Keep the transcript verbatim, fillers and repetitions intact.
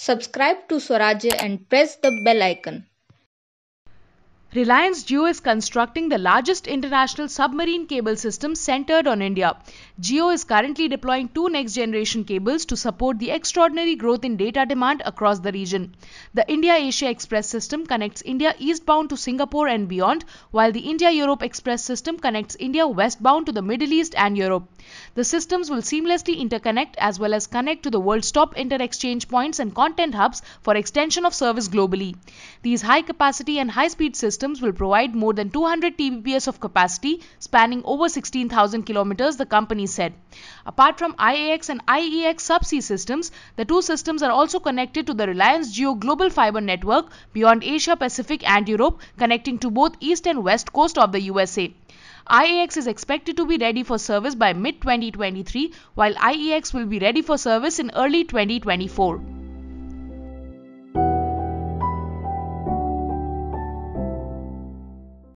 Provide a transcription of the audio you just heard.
Subscribe to Swarajya and press the bell icon. Reliance Jio is constructing the largest international submarine cable system centered on India. Jio is currently deploying two next-generation cables to support the extraordinary growth in data demand across the region. The India Asia-Express system connects India eastbound to Singapore and beyond, while the India Europe-Express system connects India westbound to the Middle East and Europe. The systems will seamlessly interconnect as well as connect to the world's top inter-exchange points and content hubs for extension of service globally. These high-capacity and high-speed systems Systems will provide more than two hundred T B P S of capacity, spanning over sixteen thousand kilometers, the company said. Apart from I A X and I E X subsea systems, the two systems are also connected to the Reliance Jio Global Fiber Network beyond Asia Pacific and Europe, connecting to both east and west coast of the U S A. I A X is expected to be ready for service by mid twenty twenty-three, while I E X will be ready for service in early twenty twenty-four.